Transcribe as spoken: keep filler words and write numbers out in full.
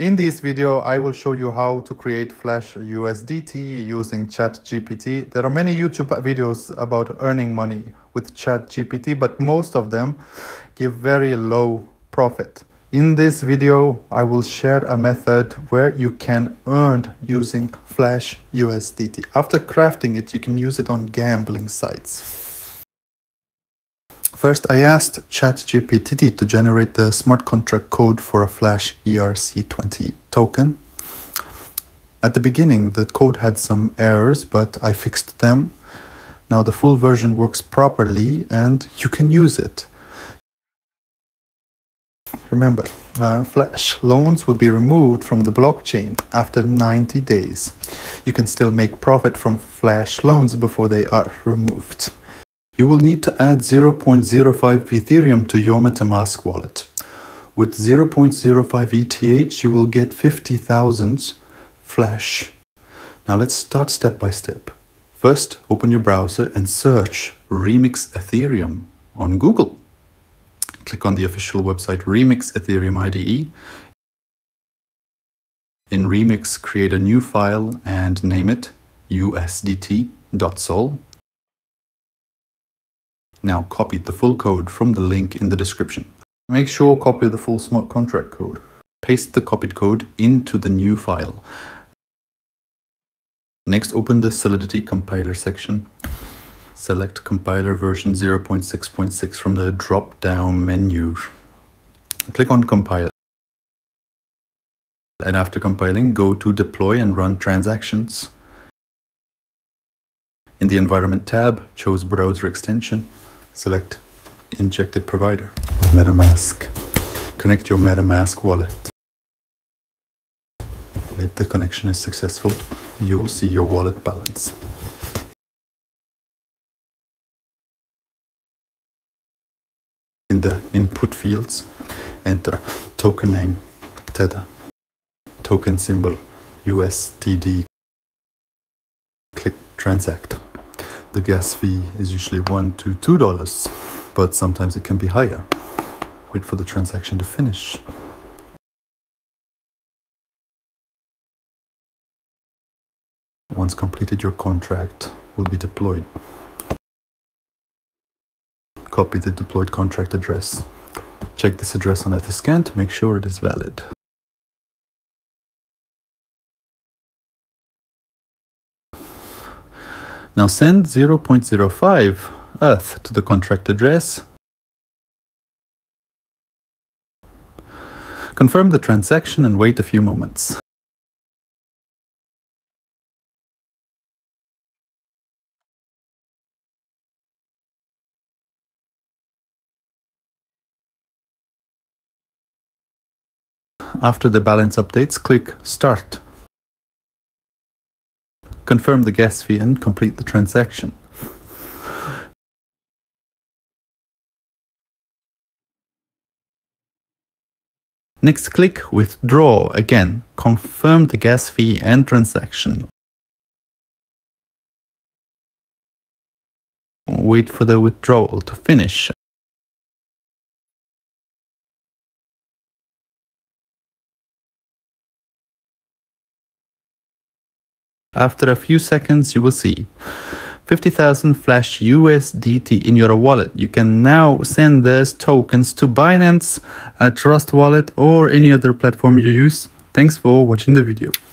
In this video, I will show you how to create Flash U S D T using ChatGPT. There are many YouTube videos about earning money with ChatGPT, but most of them give very low profit. In this video, I will share a method where you can earn using Flash U S D T. After crafting it, you can use it on gambling sites. First, I asked ChatGPT to generate the smart contract code for a Flash E R C twenty token. At the beginning, the code had some errors, but I fixed them. Now the full version works properly and you can use it. Remember, uh, Flash loans will be removed from the blockchain after ninety days. You can still make profit from Flash loans before they are removed. You will need to add zero point zero five Ethereum to your MetaMask wallet. With zero point zero five E T H, you will get fifty thousand Flash. Now let's start step by step. First, open your browser and search Remix Ethereum on Google. Click on the official website Remix Ethereum I D E. In Remix, create a new file and name it U S D T dot sol. Now copy the full code from the link in the description. Make sure copy the full smart contract code. Paste the copied code into the new file. Next, open the Solidity compiler section. Select compiler version zero point six point six from the drop-down menu. Click on compile. And after compiling, go to deploy and run transactions. In the environment tab, choose browser extension. Select injected provider, MetaMask. Connect your MetaMask wallet. If the connection is successful, you will see your wallet balance. In the input fields, enter token name, Tether, token symbol, U S D T. Click transact. The gas fee is usually one to two dollars, but sometimes it can be higher. Wait for the transaction to finish. Once completed, your contract will be deployed. Copy the deployed contract address. Check this address on Etherscan to make sure it is valid. Now send zero point zero five E T H to the contract address. Confirm the transaction and wait a few moments. After the balance updates, click Start. Confirm the gas fee and complete the transaction. Next, click Withdraw again. Confirm the gas fee and transaction. Wait for the withdrawal to finish. After a few seconds, you will see fifty thousand Flash U S D T in your wallet. You can now send those tokens to Binance, a Trust Wallet, or any other platform you use. Thanks for watching the video.